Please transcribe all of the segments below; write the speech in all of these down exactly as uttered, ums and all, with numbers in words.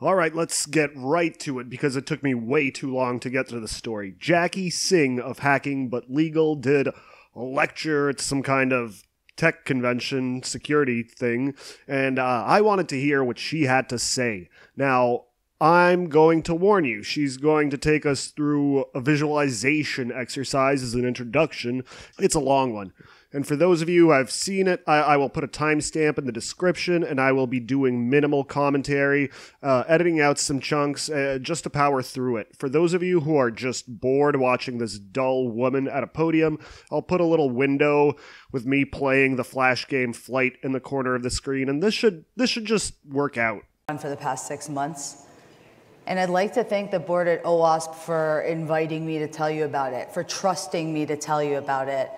All right, let's get right to it because it took me way too long to get to the story. Jackie Singh of Hacking But Legal did a lecture at some kind of tech convention security thing, and uh, I wanted to hear what she had to say. Now, I'm going to warn you, she's going to take us through a visualization exercise as an introduction. It's a long one. And for those of you who have seen it, I, I will put a timestamp in the description, and I will be doing minimal commentary, uh, editing out some chunks uh, just to power through it. For those of you who are just bored watching this dull woman at a podium, I'll put a little window with me playing the flash game Flight in the corner of the screen, and this should, this should just work out. ...for the past six months. And I'd like to thank the board at OWASP for inviting me to tell you about it, for trusting me to tell you about it.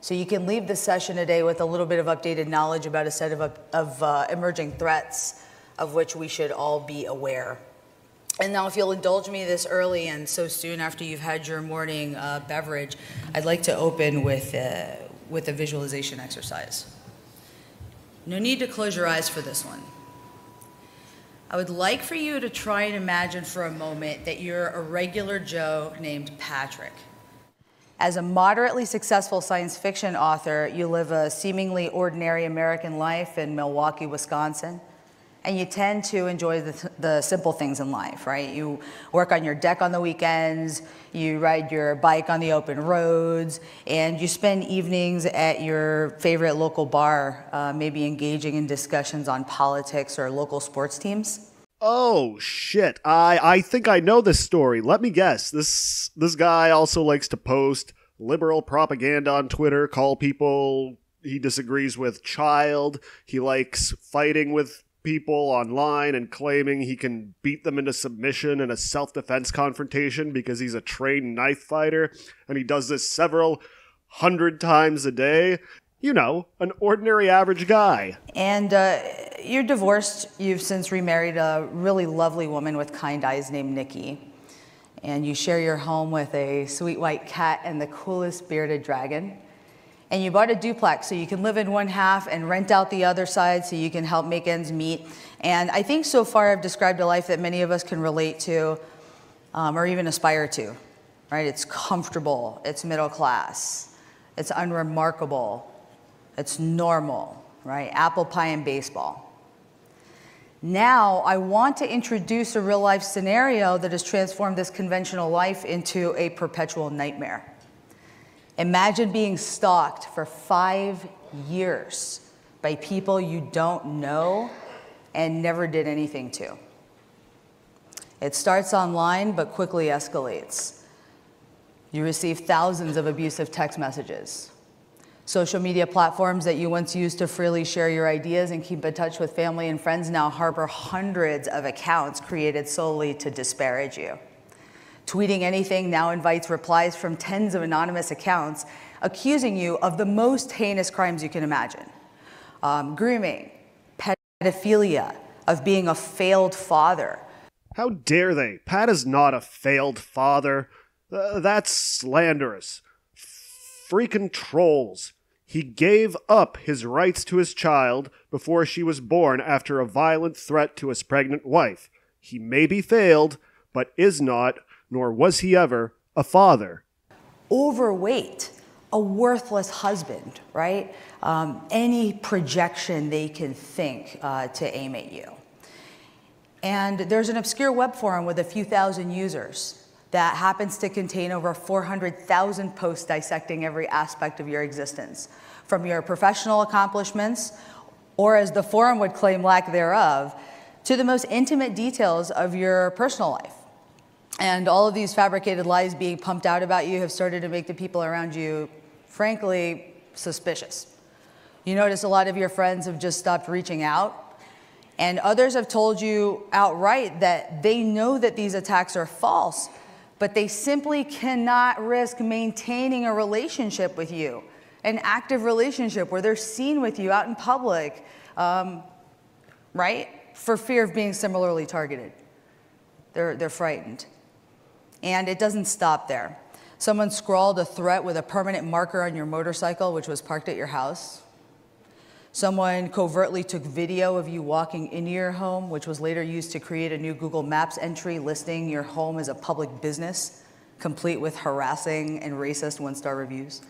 So you can leave the session today with a little bit of updated knowledge about a set of, of uh, emerging threats of which we should all be aware. And now if you'll indulge me this early and so soon after you've had your morning uh, beverage, I'd like to open with, uh, with a visualization exercise. No need to close your eyes for this one. I would like for you to try and imagine for a moment that you're a regular Joe named Patrick. As a moderately successful science fiction author, you live a seemingly ordinary American life in Milwaukee, Wisconsin, and you tend to enjoy the, th the simple things in life, right? You work on your deck on the weekends, you ride your bike on the open roads, and you spend evenings at your favorite local bar, uh, maybe engaging in discussions on politics or local sports teams. Oh shit, I, I think I know this story. Let me guess. This this guy also likes to post liberal propaganda on Twitter, call people he disagrees with child. He likes fighting with people online and claiming he can beat them into submission in a self-defense confrontation because he's a trained knife fighter, and he does this several hundred times a day. You know, an ordinary average guy. And uh, you're divorced. You've since remarried a really lovely woman with kind eyes named Nikki. And you share your home with a sweet white cat and the coolest bearded dragon. And you bought a duplex so you can live in one half and rent out the other side so you can help make ends meet. And I think so far I've described a life that many of us can relate to um, or even aspire to, right? It's comfortable. It's middle class. It's unremarkable. It's normal, right? Apple pie and baseball. Now, I want to introduce a real life scenario that has transformed this conventional life into a perpetual nightmare. Imagine being stalked for five years by people you don't know and never did anything to. It starts online, but quickly escalates. You receive thousands of abusive text messages. Social media platforms that you once used to freely share your ideas and keep in touch with family and friends now harbor hundreds of accounts created solely to disparage you. Tweeting anything now invites replies from tens of anonymous accounts accusing you of the most heinous crimes you can imagine. Um, grooming, pedophilia, of being a failed father. How dare they? Pat is not a failed father. Uh, that's slanderous. Freaking trolls. He gave up his rights to his child before she was born after a violent threat to his pregnant wife. He may be failed, but is not, nor was he ever, a father. Overweight, a worthless husband, right? Um, any projection they can think uh, to aim at you. And there's an obscure web forum with a few thousand users that happens to contain over four hundred thousand posts dissecting every aspect of your existence, from your professional accomplishments, or as the forum would claim, lack thereof, to the most intimate details of your personal life. And all of these fabricated lies being pumped out about you have started to make the people around you, frankly, suspicious. You notice a lot of your friends have just stopped reaching out, and others have told you outright that they know that these attacks are false, but they simply cannot risk maintaining a relationship with you, an active relationship where they're seen with you out in public, um, right? For fear of being similarly targeted. They're, they're frightened. And it doesn't stop there. Someone scrawled a threat with a permanent marker on your motorcycle, which was parked at your house. Someone covertly took video of you walking into your home, which was later used to create a new Google Maps entry listing your home as a public business, complete with harassing and racist one-star reviews.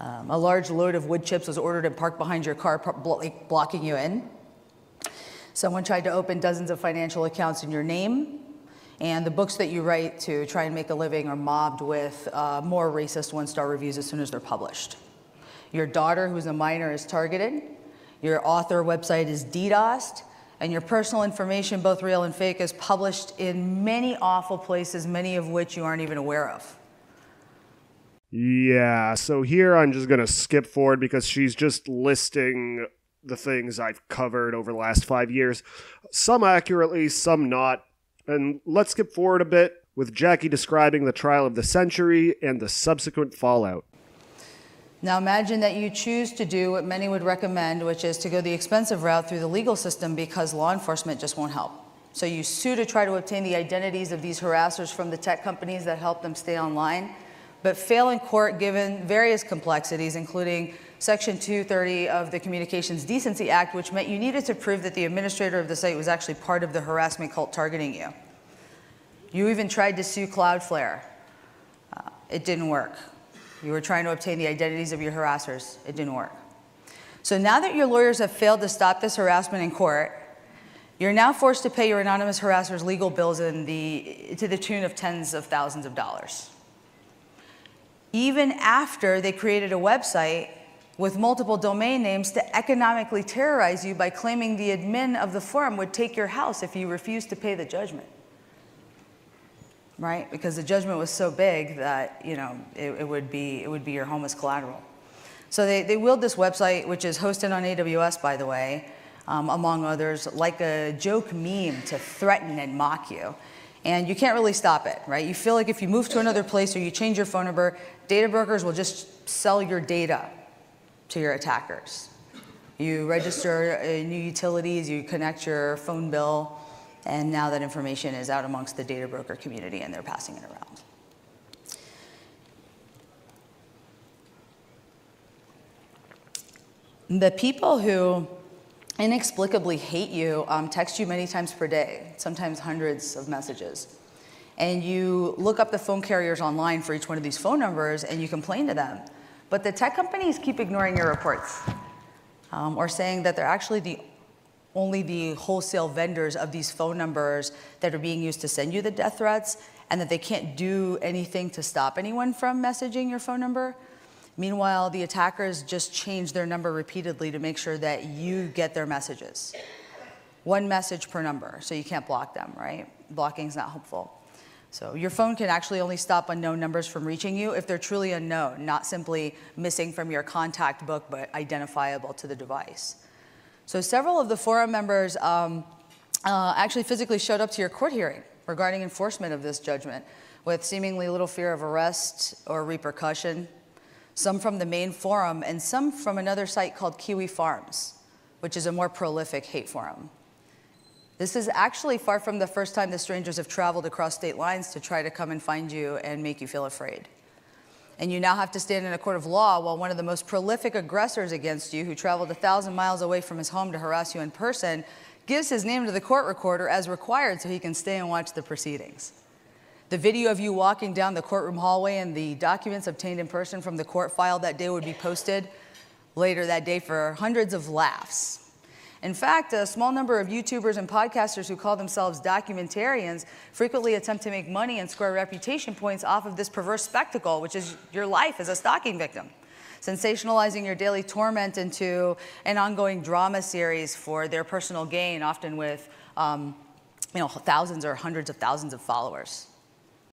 Um, a large load of wood chips was ordered and parked behind your car, blo- blocking you in. Someone tried to open dozens of financial accounts in your name, and the books that you write to try and make a living are mobbed with uh, more racist one-star reviews as soon as they're published. Your daughter, who's a minor, is targeted. Your author website is DDoSed, and your personal information, both real and fake, is published in many awful places, many of which you aren't even aware of. Yeah, so here I'm just going to skip forward because she's just listing the things I've covered over the last five years, some accurately, some not. And let's skip forward a bit with Jackie describing the trial of the century and the subsequent fallout. Now imagine that you choose to do what many would recommend, which is to go the expensive route through the legal system because law enforcement just won't help. So you sue to try to obtain the identities of these harassers from the tech companies that help them stay online, but fail in court given various complexities, including Section two thirty of the Communications Decency Act, which meant you needed to prove that the administrator of the site was actually part of the harassment cult targeting you. You even tried to sue Cloudflare. Uh, it didn't work. You were trying to obtain the identities of your harassers. It didn't work. So now that your lawyers have failed to stop this harassment in court, you're now forced to pay your anonymous harassers' legal bills in the, to the tune of tens of thousands of dollars. Even after they created a website with multiple domain names to economically terrorize you by claiming the admin of the forum would take your house if you refused to pay the judgment. Right? Because the judgment was so big that, you know, it, it would be it would be your home as collateral. So they, they willed this website, which is hosted on A W S, by the way, um, among others, like a joke meme to threaten and mock you. And you can't really stop it, right? You feel like if you move to another place or you change your phone number, data brokers will just sell your data to your attackers. You register uh, new utilities, you connect your phone bill, and now that information is out amongst the data broker community and they're passing it around. The people who inexplicably hate you um, text you many times per day, sometimes hundreds of messages. And you look up the phone carriers online for each one of these phone numbers and you complain to them. But the tech companies keep ignoring your reports um, or saying that they're actually the only the wholesale vendors of these phone numbers that are being used to send you the death threats, and that they can't do anything to stop anyone from messaging your phone number. Meanwhile, the attackers just change their number repeatedly to make sure that you get their messages. One message per number, so you can't block them, right? Blocking's not helpful. So your phone can actually only stop unknown numbers from reaching you if they're truly unknown, not simply missing from your contact book, but identifiable to the device. So several of the forum members um, uh, actually physically showed up to your court hearing regarding enforcement of this judgment with seemingly little fear of arrest or repercussion, some from the main forum and some from another site called Kiwi Farms, which is a more prolific hate forum. This is actually far from the first time the strangers have traveled across state lines to try to come and find you and make you feel afraid. And you now have to stand in a court of law while one of the most prolific aggressors against you, who traveled a thousand miles away from his home to harass you in person, gives his name to the court recorder as required so he can stay and watch the proceedings. The video of you walking down the courtroom hallway and the documents obtained in person from the court file that day would be posted later that day for hundreds of laughs. In fact, a small number of YouTubers and podcasters who call themselves documentarians frequently attempt to make money and score reputation points off of this perverse spectacle, which is your life as a stalking victim, sensationalizing your daily torment into an ongoing drama series for their personal gain, often with um, you know, thousands or hundreds of thousands of followers.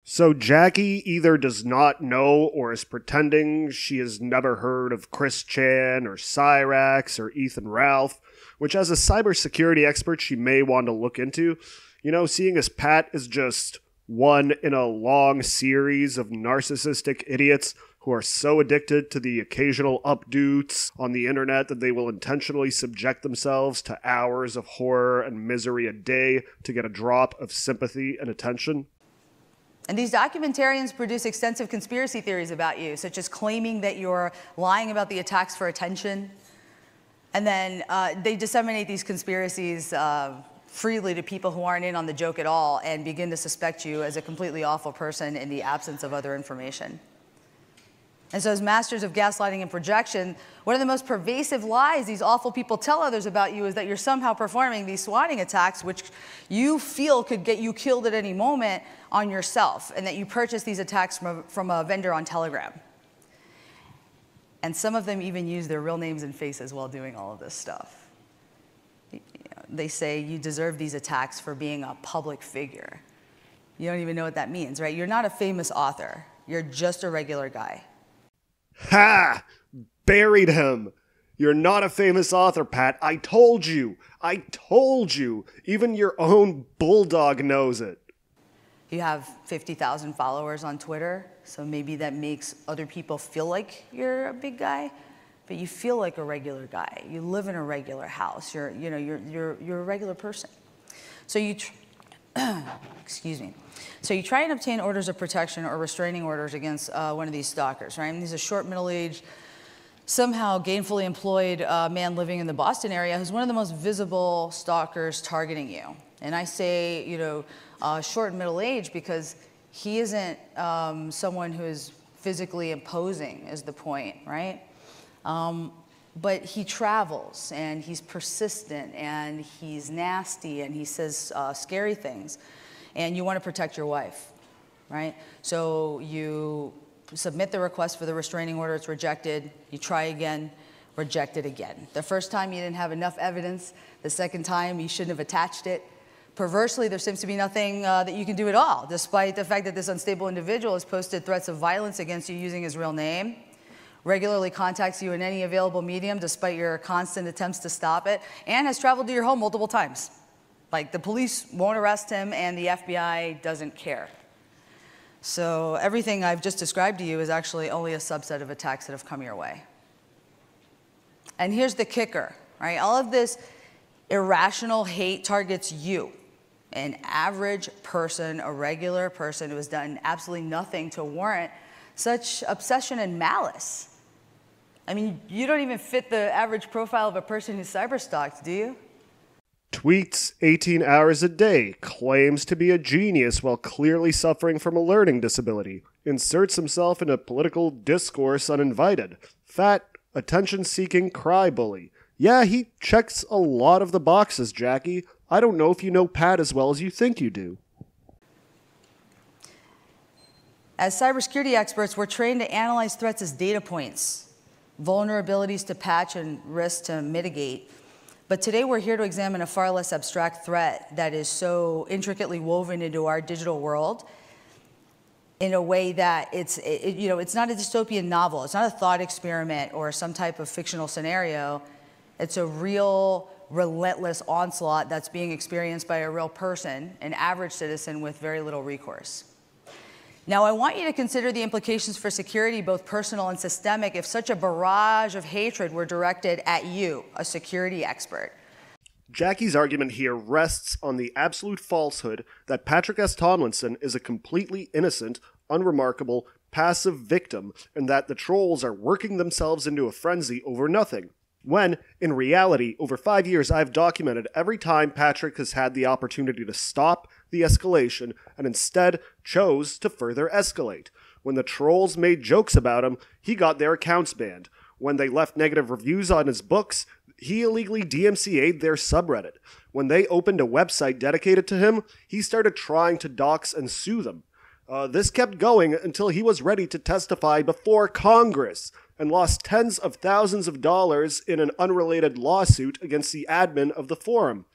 So Jackie either does not know or is pretending she has never heard of Chris Chan or Cyrax or Ethan Ralph, which as a cybersecurity expert she may want to look into. You know, seeing as Pat is just one in a long series of narcissistic idiots who are so addicted to the occasional updates on the internet that they will intentionally subject themselves to hours of horror and misery a day to get a drop of sympathy and attention. And these documentarians produce extensive conspiracy theories about you, such as claiming that you're lying about the attacks for attention, And then uh, they disseminate these conspiracies uh, freely to people who aren't in on the joke at all and begin to suspect you as a completely awful person in the absence of other information. And so as masters of gaslighting and projection, one of the most pervasive lies these awful people tell others about you is that you're somehow performing these swatting attacks, which you feel could get you killed at any moment, on yourself, and that you purchase these attacks from a, from a vendor on Telegram. And some of them even use their real names and faces while doing all of this stuff. You know, they say you deserve these attacks for being a public figure. You don't even know what that means, right? You're not a famous author. You're just a regular guy. Ha! Buried him. You're not a famous author, Pat. I told you. I told you. Even your own bulldog knows it. You have fifty thousand followers on Twitter, so maybe that makes other people feel like you're a big guy, but you feel like a regular guy. You live in a regular house. You're, you know, you're, you're, you're a regular person. So you, tr excuse me. So you try and obtain orders of protection or restraining orders against uh, one of these stalkers, right? And these are short, middle-aged, somehow gainfully employed uh, man living in the Boston area who's one of the most visible stalkers targeting you. And I say, you know, uh, short and middle age because he isn't um, someone who is physically imposing is the point, right? Um, but he travels and he's persistent and he's nasty and he says uh, scary things. And you want to protect your wife, right? So you submit the request for the restraining order, it's rejected, you try again. Rejected again. The first time you didn't have enough evidence. The second time you shouldn't have attached it. Perversely, there seems to be nothing uh, that you can do at all, despite the fact that this unstable individual has posted threats of violence against you using his real name, regularly contacts you in any available medium despite your constant attempts to stop it, and has traveled to your home multiple times. Like, the police won't arrest him and the F B I doesn't care. So everything I've just described to you is actually only a subset of attacks that have come your way. And here's the kicker, right? All of this irrational hate targets you, an average person, a regular person who has done absolutely nothing to warrant such obsession and malice. I mean, you don't even fit the average profile of a person who's cyberstalked, do you? Tweets eighteen hours a day, claims to be a genius while clearly suffering from a learning disability, inserts himself into political discourse uninvited, fat, attention-seeking cry bully. Yeah, he checks a lot of the boxes, Jackie. I don't know if you know Pat as well as you think you do. As cybersecurity experts, we're trained to analyze threats as data points, vulnerabilities to patch and risks to mitigate. But today we're here to examine a far less abstract threat that is so intricately woven into our digital world in a way that it's, it, you know, it's not a dystopian novel. It's not a thought experiment or some type of fictional scenario. It's a real, relentless onslaught that's being experienced by a real person, an average citizen with very little recourse. Now, I want you to consider the implications for security, both personal and systemic, if such a barrage of hatred were directed at you, a security expert. Jackie's argument here rests on the absolute falsehood that Patrick S. Tomlinson is a completely innocent, unremarkable, passive victim, and that the trolls are working themselves into a frenzy over nothing, when, in reality, over five years I've documented every time Patrick has had the opportunity to stop the escalation and instead chose to further escalate. When the trolls made jokes about him, he got their accounts banned. When they left negative reviews on his books, he illegally D M C A'd their subreddit. When they opened a website dedicated to him, he started trying to dox and sue them. Uh, this kept going until he was ready to testify before Congress and lost tens of thousands of dollars in an unrelated lawsuit against the admin of the forum.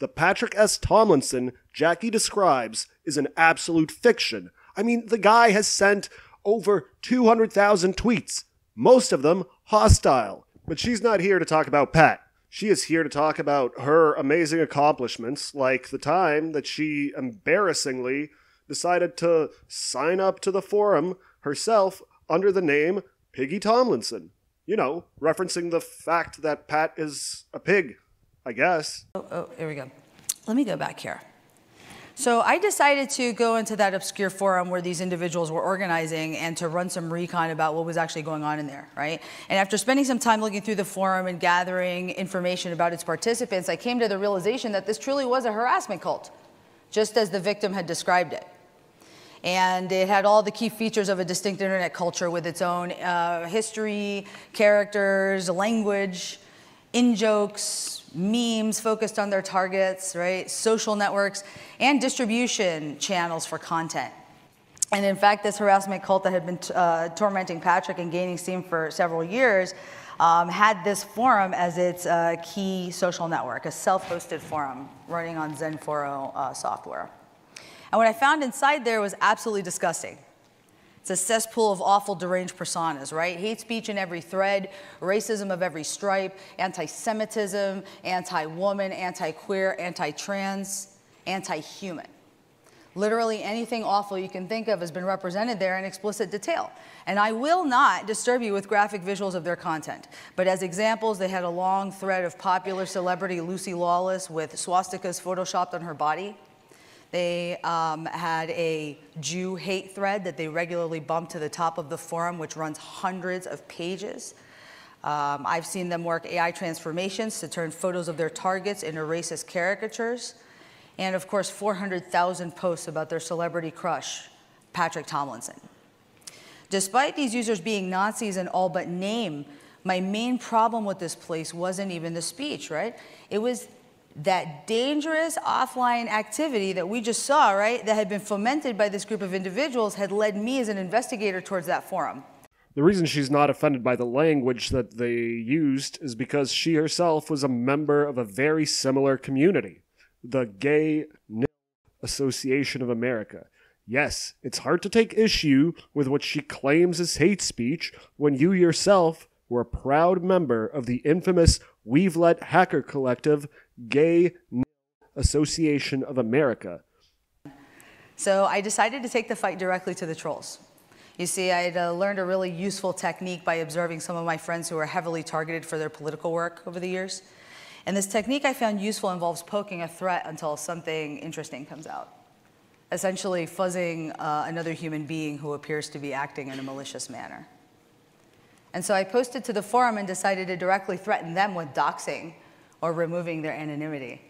The Patrick S. Tomlinson Jackie describes is an absolute fiction. I mean, the guy has sent over two hundred thousand tweets, most of them hostile. But she's not here to talk about Pat. She is here to talk about her amazing accomplishments, like the time that she embarrassingly decided to sign up to the forum herself under the name Piggy Tomlinson. You know, referencing the fact that Pat is a pig, I guess. Oh, oh, here we go. Let me go back here. So I decided to go into that obscure forum where these individuals were organizing and to run some recon about what was actually going on in there, right? And after spending some time looking through the forum and gathering information about its participants, I came to the realization that this truly was a harassment cult, just as the victim had described it. And it had all the key features of a distinct internet culture with its own uh, history, characters, language, in-jokes, memes focused on their targets, right? Social networks, and distribution channels for content. And in fact, this harassment cult that had been uh, tormenting Patrick and gaining steam for several years um, had this forum as its uh, key social network, a self-hosted forum running on XenForo uh, software. And what I found inside there was absolutely disgusting. It's a cesspool of awful, deranged personas, right? Hate speech in every thread, racism of every stripe, anti-Semitism, anti-woman, anti-queer, anti-trans, anti-human. Literally anything awful you can think of has been represented there in explicit detail. And I will not disturb you with graphic visuals of their content. But as examples, they had a long thread of popular celebrity Lucy Lawless with swastikas photoshopped on her body. They um, had a Jew hate thread that they regularly bump to the top of the forum, which runs hundreds of pages. Um, I've seen them work A I transformations to turn photos of their targets into racist caricatures. And of course, four hundred thousand posts about their celebrity crush, Patrick Tomlinson. Despite these users being Nazis in all but name, my main problem with this place wasn't even the speech, right? It was that dangerous offline activity that we just saw, right, that had been fomented by this group of individuals had led me as an investigator towards that forum. The reason she's not offended by the language that they used is because she herself was a member of a very similar community, the Gay Association of America. Yes, it's hard to take issue with what she claims is hate speech when you yourself were a proud member of the infamous Weevlet Hacker Collective, Gay Association of America. So I decided to take the fight directly to the trolls. You see, I had uh, learned a really useful technique by observing some of my friends who were heavily targeted for their political work over the years. And this technique I found useful involves poking a threat until something interesting comes out. Essentially fuzzing uh, another human being who appears to be acting in a malicious manner. And so I posted to the forum and decided to directly threaten them with doxing or removing their anonymity.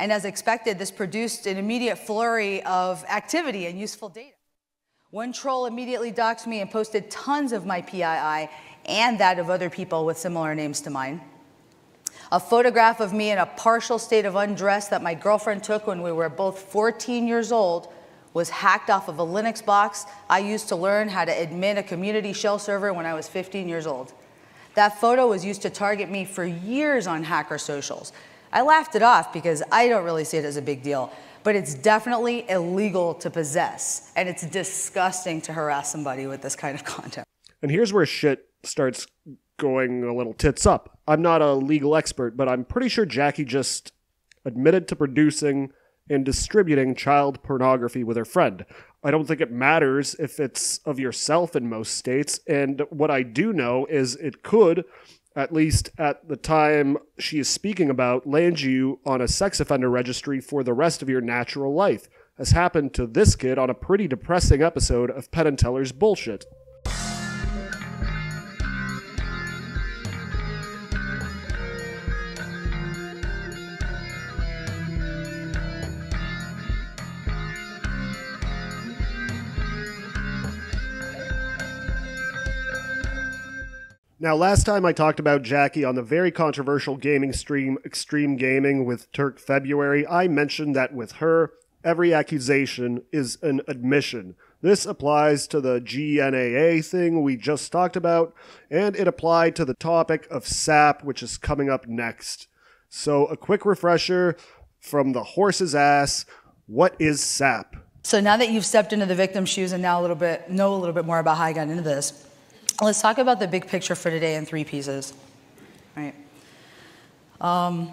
And as expected, this produced an immediate flurry of activity and useful data. One troll immediately doxed me and posted tons of my P I I and that of other people with similar names to mine. A photograph of me in a partial state of undress that my girlfriend took when we were both fourteen years old was hacked off of a Linux box I used to learn how to admin a community shell server when I was fifteen years old. That photo was used to target me for years on hacker socials. I laughed it off because I don't really see it as a big deal, but it's definitely illegal to possess, and it's disgusting to harass somebody with this kind of content. And here's where shit starts going a little tits up. I'm not a legal expert, but I'm pretty sure Jackie just admitted to producing and distributing child pornography with her friend. I don't think it matters if it's of yourself in most states, and what I do know is it could, at least at the time she is speaking about, land you on a sex offender registry for the rest of your natural life, as happened to this kid on a pretty depressing episode of Penn and Teller's Bullshit. Now, last time I talked about Jackie on the very controversial gaming stream, Extreme Gaming with Turk February, I mentioned that with her, every accusation is an admission. This applies to the G N A A thing we just talked about, and it applied to the topic of S A P, which is coming up next. So, a quick refresher from the horse's ass, what is S A P? So now that you've stepped into the victim's shoes and now a little bit, know a little bit more about how I got into this, let's talk about the big picture for today in three pieces, right? Um,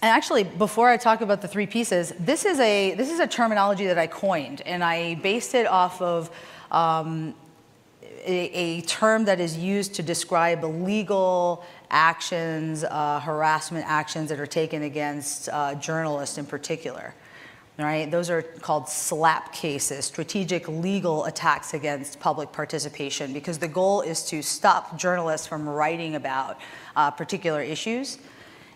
and actually, before I talk about the three pieces, this is a this is a terminology that I coined, and I based it off of um, a, a term that is used to describe illegal actions, uh, harassment actions that are taken against uh, journalists in particular. right? Those are called SLAP cases, strategic legal attacks against public participation, because the goal is to stop journalists from writing about uh, particular issues.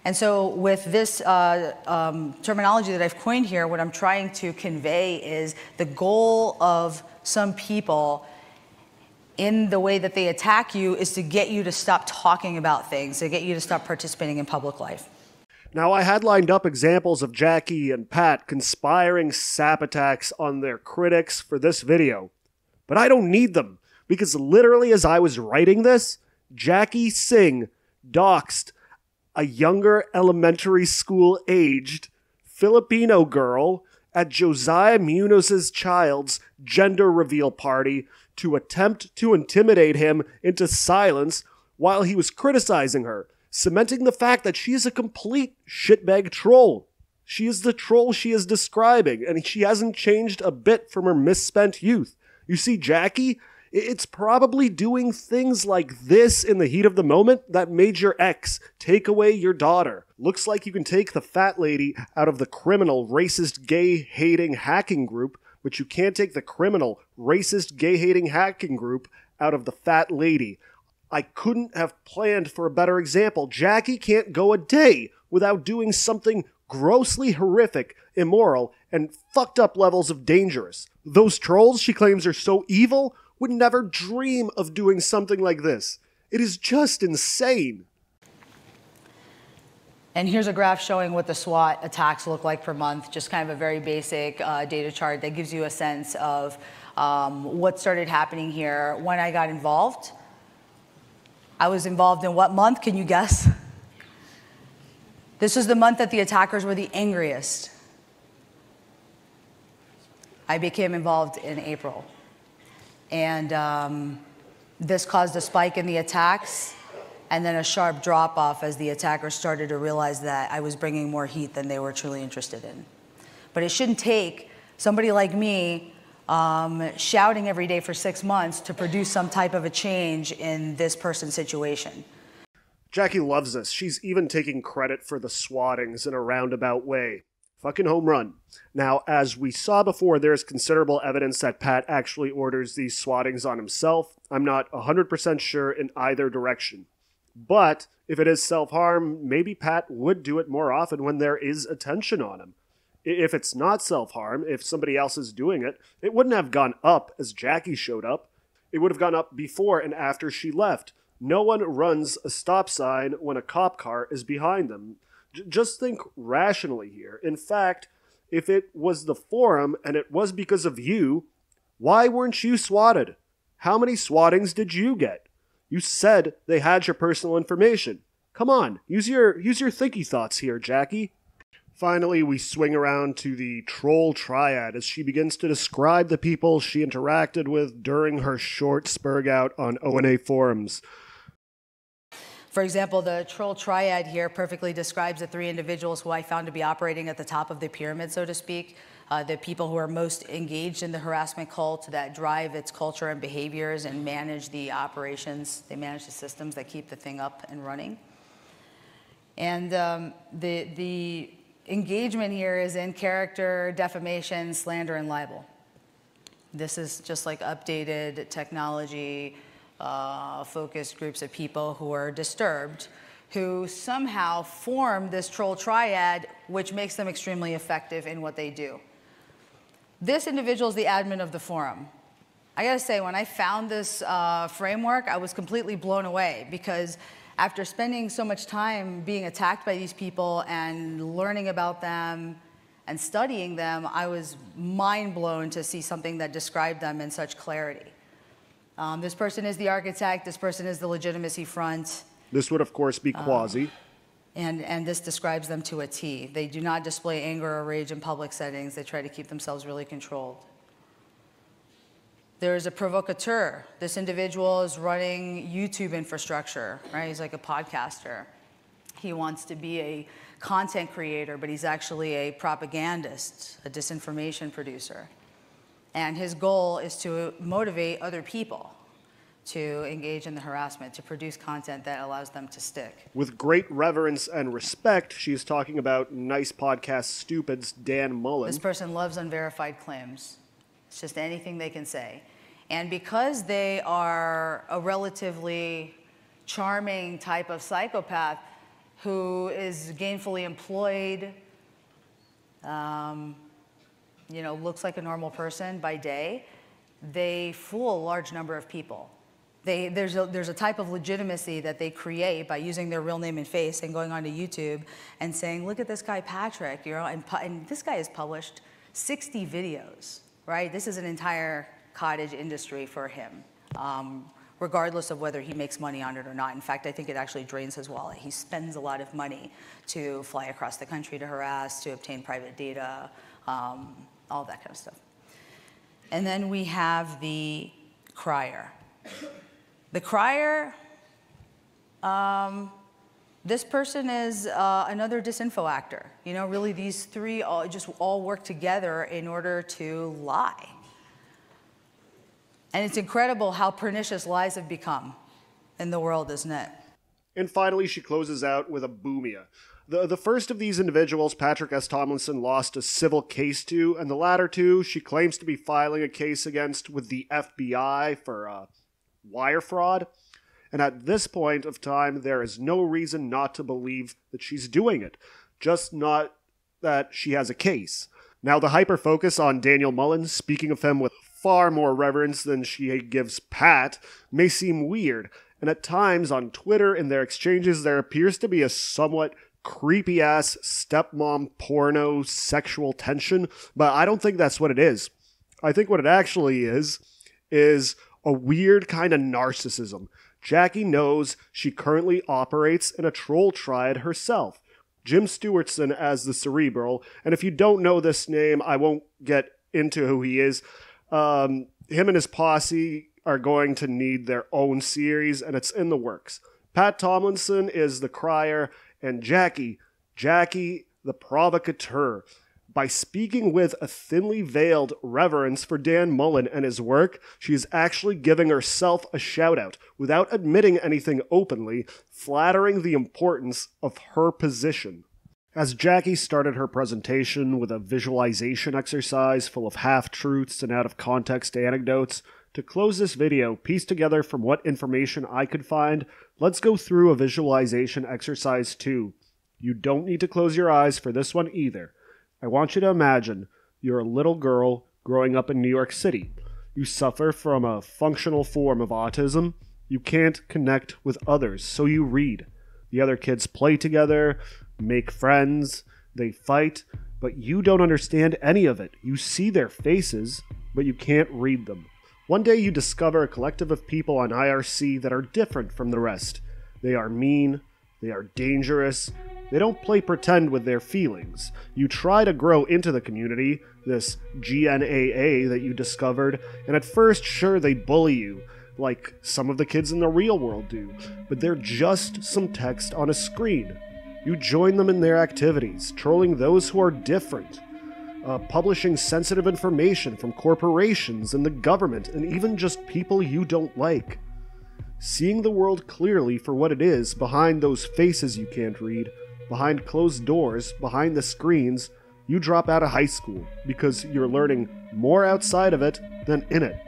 And so with this uh, um, terminology that I've coined here, what I'm trying to convey is the goal of some people in the way that they attack you is to get you to stop talking about things, to get you to stop participating in public life. Now, I had lined up examples of Jackie and Pat conspiring sap attacks on their critics for this video, but I don't need them, because literally as I was writing this, Jackie Singh doxed a younger elementary school-aged Filipino girl at Josiah Munoz's child's gender reveal party to attempt to intimidate him into silence while he was criticizing her, cementing the fact that she is a complete shitbag troll. She is the troll she is describing, and she hasn't changed a bit from her misspent youth. You see, Jackie, it's probably doing things like this in the heat of the moment that made your ex take away your daughter. Looks like you can take the fat lady out of the criminal, racist, gay-hating hacking group, but you can't take the criminal, racist, gay-hating hacking group out of the fat lady. I couldn't have planned for a better example. Jackie can't go a day without doing something grossly horrific, immoral, and fucked up levels of dangerous. Those trolls she claims are so evil would never dream of doing something like this. It is just insane. And here's a graph showing what the SWAT attacks look like per month, just kind of a very basic uh, data chart that gives you a sense of um, what started happening here, when I got involved. I was involved in what month? Can you guess? This is the month that the attackers were the angriest. I became involved in April. And um, this caused a spike in the attacks and then a sharp drop off as the attackers started to realize that I was bringing more heat than they were truly interested in. But it shouldn't take somebody like me Um, shouting every day for six months to produce some type of a change in this person's situation. Jackie loves this. She's even taking credit for the swattings in a roundabout way. Fucking home run. Now, as we saw before, there's considerable evidence that Pat actually orders these swattings on himself. I'm not one hundred percent sure in either direction. But if it is self-harm, maybe Pat would do it more often when there is attention on him. If it's not self-harm, if somebody else is doing it, it wouldn't have gone up as Jackie showed up. It would have gone up before and after she left. No one runs a stop sign when a cop car is behind them. J- just think rationally here. In fact, if it was the forum and it was because of you, why weren't you swatted? How many swattings did you get? You said they had your personal information. Come on, use your, use your thinky thoughts here, Jackie. Finally, we swing around to the troll triad as she begins to describe the people she interacted with during her short spurg out on O N A forums. For example, the troll triad here perfectly describes the three individuals who I found to be operating at the top of the pyramid, so to speak. Uh, the people who are most engaged in the harassment cult that drive its culture and behaviors and manage the operations. They manage the systems that keep the thing up and running. And um, the... the engagement here is in character, defamation, slander, and libel. This is just like updated technology, uh, focused groups of people who are disturbed, who somehow form this troll triad, which makes them extremely effective in what they do. This individual is the admin of the forum. I gotta say, when I found this uh, framework, I was completely blown away, because after spending so much time being attacked by these people and learning about them and studying them, I was mind blown to see something that described them in such clarity. Um, this person is the architect, this person is the legitimacy front. This would, of course, be Quasi. Um, and, and this describes them to a T. They do not display anger or rage in public settings. They try to keep themselves really controlled. There is a provocateur. This individual is running YouTube infrastructure, right? He's like a podcaster. He wants to be a content creator, but he's actually a propagandist, a disinformation producer. And his goal is to motivate other people to engage in the harassment, to produce content that allows them to stick. With great reverence and respect, she's talking about nice podcast stupid's Dan Mullin. This person loves unverified claims. It's just anything they can say. And because they are a relatively charming type of psychopath who is gainfully employed, um, you know, looks like a normal person by day, they fool a large number of people. They, there's, a, there's a type of legitimacy that they create by using their real name and face and going onto YouTube and saying, look at this guy, Patrick, you know, and, and this guy has published sixty videos, right? This is an entire cottage industry for him, um, regardless of whether he makes money on it or not. In fact, I think it actually drains his wallet. He spends a lot of money to fly across the country to harass, to obtain private data, um, all that kind of stuff. And then we have the crier. The crier, um, this person is uh, another disinfo actor. You know, really these three all, just all work together in order to lie. And it's incredible how pernicious lies have become in the world, isn't it? And finally, she closes out with a boomia. The, the first of these individuals, Patrick S. Tomlinson, lost a civil case to, and the latter two she claims to be filing a case against with the F B I for uh, wire fraud. And at this point of time, there is no reason not to believe that she's doing it, just not that she has a case. Now, the hyper-focus on Daniel Mullin, speaking of him with far more reverence than she gives Pat, may seem weird, and at times on Twitter in their exchanges there appears to be a somewhat creepy-ass stepmom porno sexual tension, but I don't think that's what it is. I think what it actually is, is a weird kind of narcissism. Jackie knows she currently operates in a troll triad herself. Jim Stewartson as the Cerebral, and if you don't know this name, I won't get into who he is. Um, him and his posse are going to need their own series, and it's in the works. Pat Tomlinson is the crier, and Jackie, Jackie the provocateur. By speaking with a thinly veiled reverence for Dan Mullin and his work, she is actually giving herself a shout-out, without admitting anything openly, flattering the importance of her position. As Jackie started her presentation with a visualization exercise full of half-truths and out-of-context anecdotes, to close this video, pieced together from what information I could find, let's go through a visualization exercise too. You don't need to close your eyes for this one either. I want you to imagine you're a little girl growing up in New York City. You suffer from a functional form of autism. You can't connect with others, so you read. The other kids play together, make friends, they fight, but you don't understand any of it. You see their faces, but you can't read them. One day you discover a collective of people on I R C that are different from the rest. They are mean, they are dangerous, they don't play pretend with their feelings. You try to grow into the community, this G N A A that you discovered, and at first, sure, they bully you, like some of the kids in the real world do, but they're just some text on a screen. You join them in their activities, trolling those who are different. Uh, publishing sensitive information from corporations and the government and even just people you don't like. Seeing the world clearly for what it is behind those faces you can't read, behind closed doors, behind the screens, you drop out of high school because you're learning more outside of it than in it.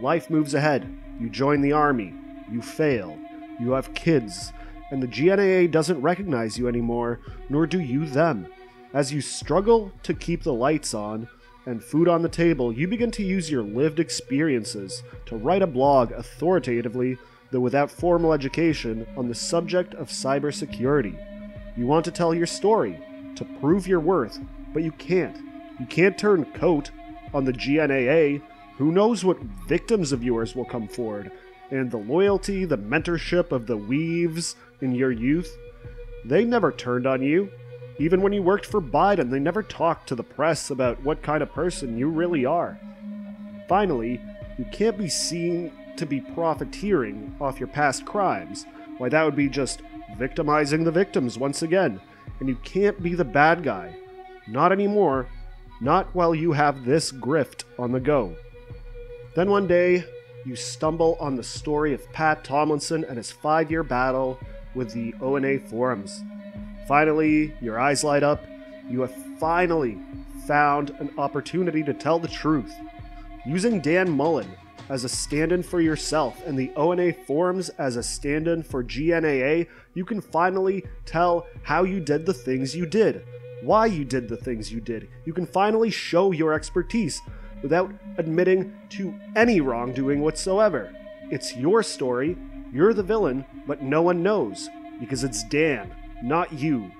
Life moves ahead. You join the army. You fail. You have kids. And the G N A A doesn't recognize you anymore, nor do you them. As you struggle to keep the lights on and food on the table, you begin to use your lived experiences to write a blog authoritatively, though without formal education, on the subject of cybersecurity. You want to tell your story, to prove your worth, but you can't. You can't turn coat on the G N A A. Who knows what victims of yours will come forward, and the loyalty, the mentorship of the weaves in your youth. They never turned on you. Even when you worked for Biden, they never talked to the press about what kind of person you really are. Finally, you can't be seen to be profiteering off your past crimes. Why, that would be just victimizing the victims once again. And you can't be the bad guy. Not anymore. Not while you have this grift on the go. Then one day, you stumble on the story of Pat Tomlinson and his five-year battle with the O and A forums. Finally, your eyes light up. You have finally found an opportunity to tell the truth. Using Dan Mullin as a stand-in for yourself and the O and A forums as a stand-in for G N A A, you can finally tell how you did the things you did, why you did the things you did. You can finally show your expertise without admitting to any wrongdoing whatsoever. It's your story, you're the villain, but no one knows, because it's Dan, not you.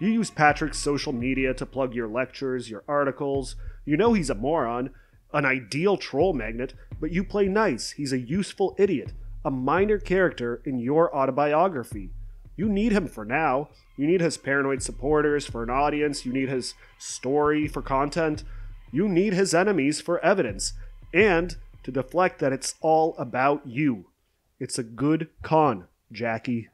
You use Patrick's social media to plug your lectures, your articles. You know he's a moron, an ideal troll magnet, but you play nice. He's a useful idiot, a minor character in your autobiography. You need him for now. You need his paranoid supporters for an audience. You need his story for content. You need his enemies for evidence, and to deflect that it's all about you. It's a good con, Jackie.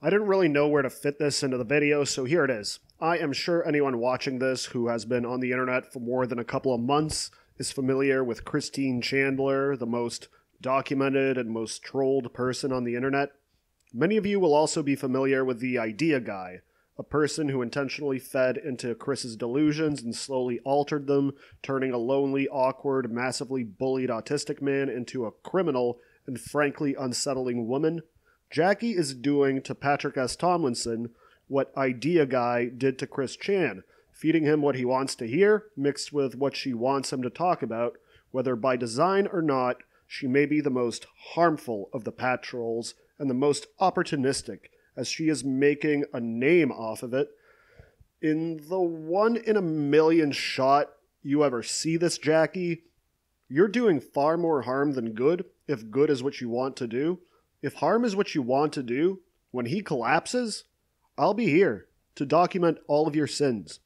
I didn't really know where to fit this into the video, so here it is. I am sure anyone watching this who has been on the internet for more than a couple of months is familiar with Christine Chandler, the most documented and most trolled person on the internet. Many of you will also be familiar with the Idea Guy, a person who intentionally fed into Chris's delusions and slowly altered them, turning a lonely, awkward, massively bullied autistic man into a criminal and frankly unsettling woman. Jackie is doing to Patrick S. Tomlinson what Idea Guy did to Chris Chan, feeding him what he wants to hear, mixed with what she wants him to talk about. Whether by design or not, she may be the most harmful of the Pat trolls and the most opportunistic, as she is making a name off of it. In the one in a million shot you ever see this, Jackie, you're doing far more harm than good, if good is what you want to do. If harm is what you want to do, when he collapses, I'll be here to document all of your sins.